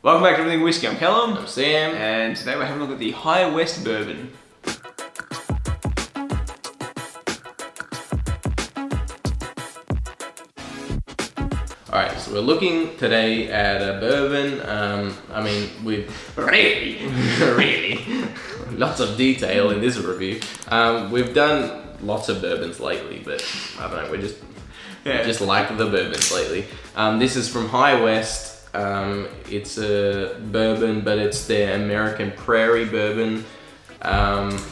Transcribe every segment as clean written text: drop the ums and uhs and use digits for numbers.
Welcome back to Everything Whiskey. I'm Callum. I'm Sam. And today we're having a look at the High West Bourbon. Alright, so we're looking today at a bourbon. I mean, we've really lots of detail in this review. We've done lots of bourbons lately, but I don't know, we're just, yeah, just like the bourbons lately. This is from High West. It's a bourbon, but it's their American Prairie Bourbon.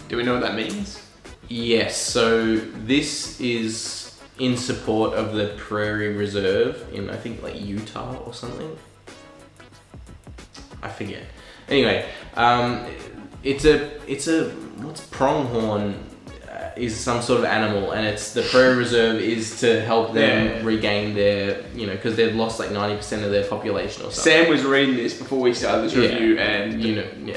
Do we know what that means? Yes, so this is in support of the Prairie Reserve in, I think, like Utah or something. I forget. Anyway, it's a what's pronghorn? Is some sort of animal, and it's the Prairie Reserve is to help them regain their, you know, because they've lost like 90% of their population or something. Sam was reading this before we started this review, and you know,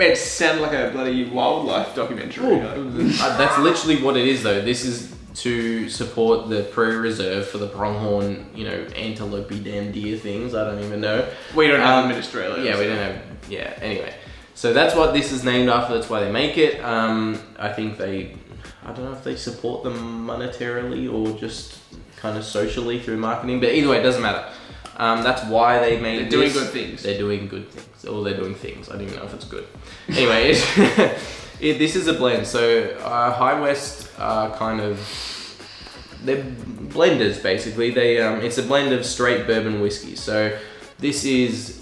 it sounded like a bloody wildlife documentary. That's literally what it is, though. This is to support the Prairie Reserve for the pronghorn, you know, antelope, damn deer things. I don't even know. We don't have them in Australia. Yeah, we don't have. Yeah, anyway. So that's what this is named after, that's why they make it. I think they, I don't know if they support them monetarily or just kind of socially through marketing, but either way, it doesn't matter. That's why they made it. They're doing good things. They're doing good things, or they're doing things. I don't even know if it's good. Anyway, this is a blend. So High West are kind of, they're blenders basically. They it's a blend of straight bourbon whiskey. So this is,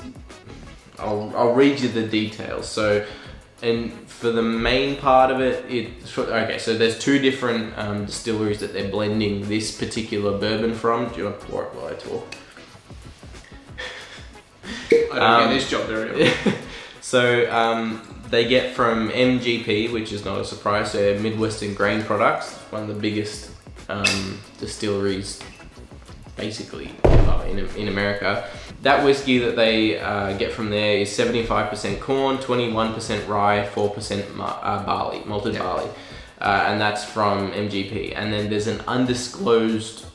I'll read you the details. So, and for the main part of it, okay, so there's two different distilleries that they're blending this particular bourbon from. Do you want to pour it while I talk? I don't get this job very well. So, they get from MGP, which is not a surprise, so Midwestern Grain Products, one of the biggest distilleries basically in America. That whiskey that they get from there is 75% corn, 21% rye, 4% barley, malted barley. And that's from MGP. And then there's an undisclosed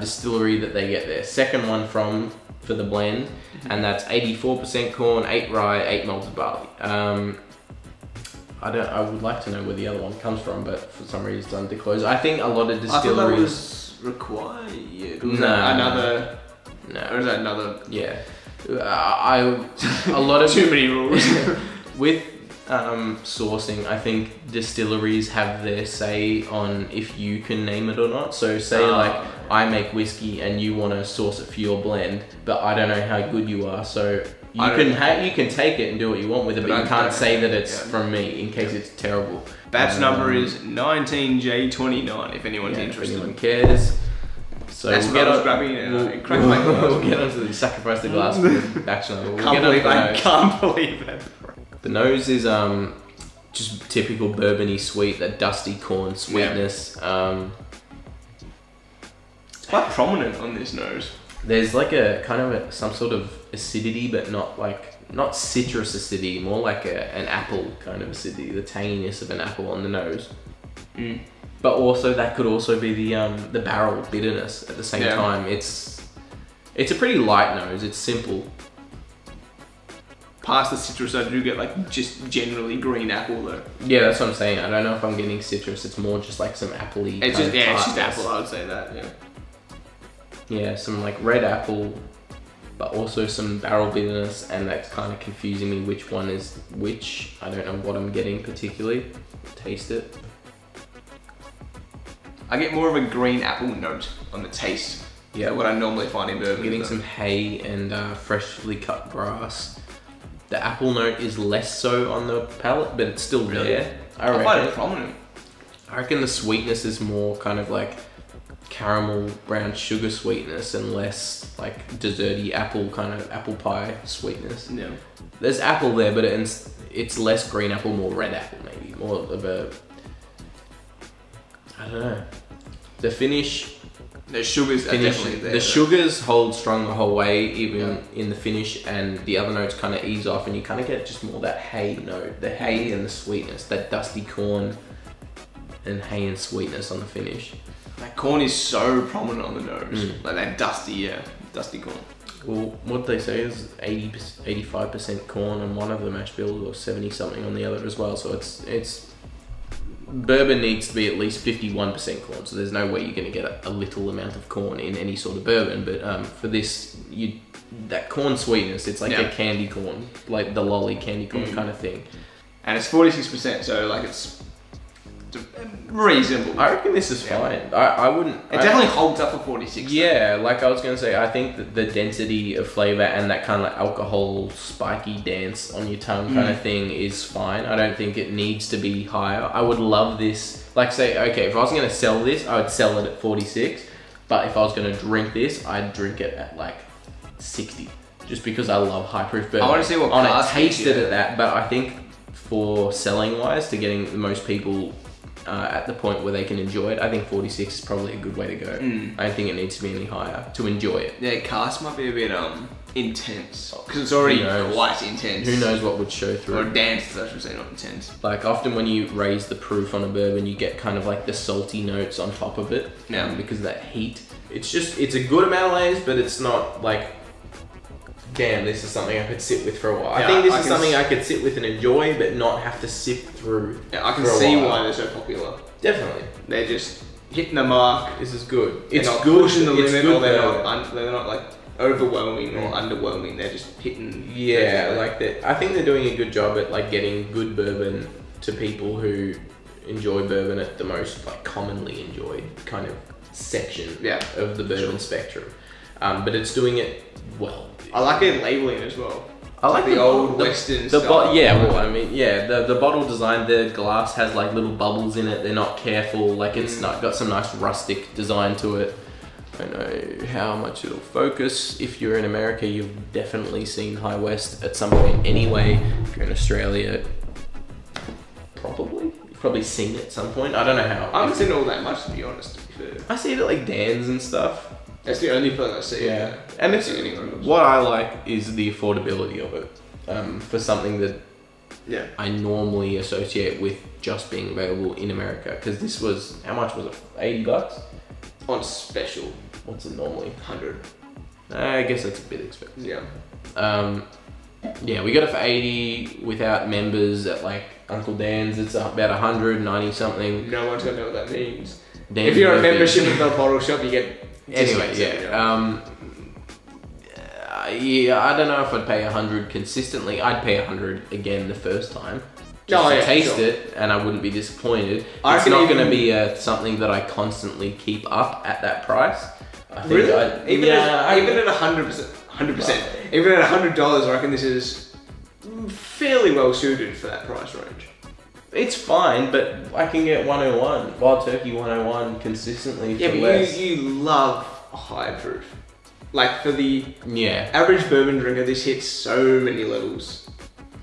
distillery that they get their second one from for the blend. And that's 84% corn, 8 rye, 8 malted barley. I would like to know where the other one comes from, but for some reason it's undisclosed. I think a lot of distilleries... Required? Was that another? No. Or is that another? Yeah. A lot of too many rules with sourcing. I think distilleries have their say on if you can name it or not. So say like I make whiskey and you want to source it for your blend, but I don't know how good you are, so you can take it and do what you want with it, but you can't say that it's from me in case it's terrible. Batch number is 19J29, if anyone's interested. If anyone cares. So that's what I was grabbing and I cracked my glass. We'll get onto the sacrifice the glass for batch number. I can't believe it. The nose is just typical bourbon-y sweet, that dusty corn sweetness. Yeah. It's quite prominent on this nose. There's like a kind of some sort of acidity, but not citrus acidity, more like an apple kind of acidity, the tanginess of an apple on the nose. Mm. But also that could also be the barrel bitterness at the same time. It's a pretty light nose, it's simple. Past the citrus, I do get like just generally green apple though. Yeah, that's what I'm saying. I don't know if I'm getting citrus, it's more just like some appley. It's just apple, I would say that, yeah. Yeah, some like red apple, but also some barrel bitterness, and that's kind of confusing me which one is which. I don't know what I'm getting particularly. Taste it. I get more of a green apple note on the taste. Yeah, what I normally find in bourbon. Getting some hay and freshly cut grass. The apple note is less so on the palate, but it's still there. I find it prominent. I reckon the sweetness is more kind of like caramel brown sugar sweetness and less like desserty apple kind of apple pie sweetness. Yeah. There's apple there, but it's less green apple, more red apple maybe. More of a, I don't know. The finish. The sugars are definitely there. The sugars hold strong the whole way, even in the finish, and the other notes kind of ease off and you kind of get just more that hay note. The hay and the sweetness, that dusty corn and hay and sweetness on the finish. That corn is so prominent on the nose, like that dusty corn. well, what they say is 85% corn on one of the mash bills, or 70 something on the other as well. So it's bourbon needs to be at least 51% corn. So there's no way you're going to get a little amount of corn in any sort of bourbon. But for this, that corn sweetness, it's like a candy corn, like the lolly candy corn kind of thing. And it's 46%, so like it's reasonable. I reckon this is fine. I wouldn't. It definitely holds up for 46. Yeah, like I was gonna say, I think that the density of flavor and that kind of like alcohol spiky dance on your tongue kind of thing is fine. I don't think it needs to be higher. I would love this. Like say, okay, if I was gonna sell this, I would sell it at 46. But if I was gonna drink this, I'd drink it at like 60, just because I love high proof bourbon. I want to see what class it tasted at that, but I think for selling wise, to getting the most people at the point where they can enjoy it, I think 46 is probably a good way to go. I don't think it needs to be any higher to enjoy it. Yeah, cast might be a bit intense, because it's already quite intense. Who knows what would show through. Or dance, I should say, not intense. Like often when you raise the proof on a bourbon, you get kind of like the salty notes on top of it, because of that heat. It's just, it's a good amount of layers, but it's not like, damn, this is something I could sit with for a while. Yeah, I think this is something I could sit with and enjoy, but not have to sift through. Yeah, I can see why they're so popular. Definitely. They're just hitting the mark. This is good. It's good. Pushing the limit, or they're not like overwhelming or underwhelming. They're just hitting. Yeah, like that. I think they're doing a good job at like getting good bourbon to people who enjoy bourbon at the most like commonly enjoyed kind of section of the bourbon spectrum. But it's doing it well. I like their labeling as well. I like the old Western stuff. Yeah, well, I mean, yeah, the bottle design, the glass has like little bubbles in it. They're not careful. Like it's got some nice rustic design to it. I don't know how much it'll focus. If you're in America, you've definitely seen High West at some point anyway. If you're in Australia, probably seen it at some point. I don't know how. I haven't seen it all that much, to be honest. I see it at like Dan's and stuff. That's the only place I see. Yeah, and it's what I like is the affordability of it for something that I normally associate with just being available in America. Because this was, how much was it? 80 bucks on special. What's it normally? 100. I guess that's a bit expensive. Yeah. Yeah, we got it for 80 without members at like Uncle Dan's. It's about 190 something. No one's gonna know what that means. Dan's, if you're a membership of the bottle shop, you get. Anyway, yeah. Yeah, I don't know if I'd pay 100 consistently. I'd pay 100 again the first time. Just to taste it, and I wouldn't be disappointed. It's not going to be something that I constantly keep up at that price. I think really? Even at 100%, even at $100, I reckon this is fairly well suited for that price range. It's fine, but I can get 101, Wild Turkey 101 consistently for less. You love high proof. Like for the average bourbon drinker, this hits so many levels.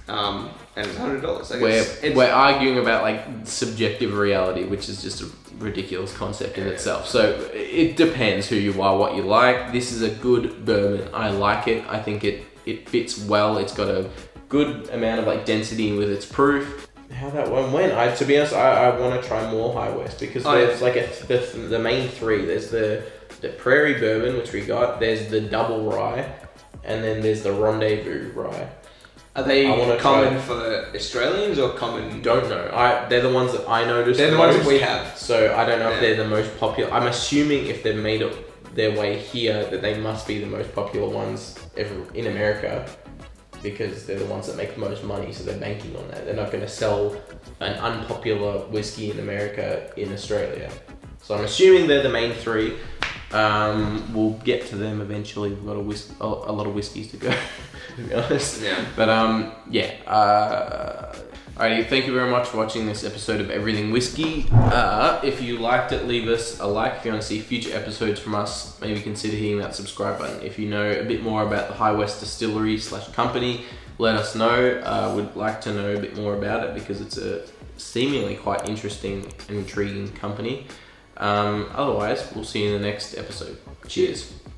And it's $100. Like we're arguing about like subjective reality, which is just a ridiculous concept in itself. So it depends who you are, what you like. This is a good bourbon. I like it. I think it fits well. It's got a good amount of like density with its proof. How that one went? To be honest, I want to try more High West, because there's like the main three. There's the Prairie Bourbon, which we got. There's the Double Rye, and then there's the Rendezvous Rye. Are they common for Australians or common? Don't know. They're the ones that I noticed. They're the ones that we have. So I don't know if they're the most popular. I'm assuming if they've made their way here, that they must be the most popular ones ever in America, because they're the ones that make the most money, so they're banking on that. They're not going to sell an unpopular whiskey in America in Australia. So I'm assuming they're the main three. We'll get to them eventually. We've got a lot of whiskeys to go, to be honest. Yeah. But alrighty, thank you very much for watching this episode of Everything Whiskey. If you liked it, leave us a like. If you want to see future episodes from us, maybe consider hitting that subscribe button. If you know a bit more about the High West Distillery/Company, let us know. We'd like to know a bit more about it, because it's a seemingly quite interesting and intriguing company. Otherwise, we'll see you in the next episode. Cheers.